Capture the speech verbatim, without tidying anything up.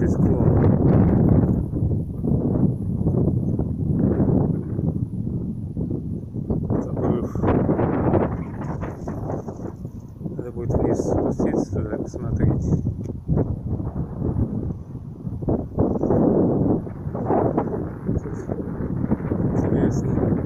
which is cool. Будет вниз спуститься туда, посмотреть. Интересно.